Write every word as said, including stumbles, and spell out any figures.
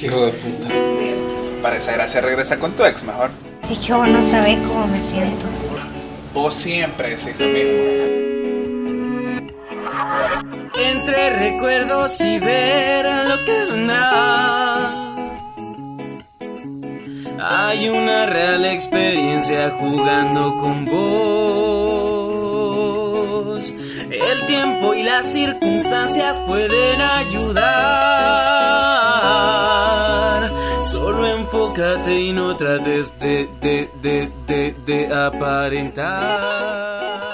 Hijo de puta. Para esa gracia regresa con tu ex mejor. Es que vos no sabés cómo me siento. Vos siempre decís lo mismo. Entre recuerdos y ver a lo que vendrá, hay una real experiencia jugando con vos. El tiempo y las circunstancias pueden ayudar. Solo enfócate y no trates de, de, de, de, de aparentar.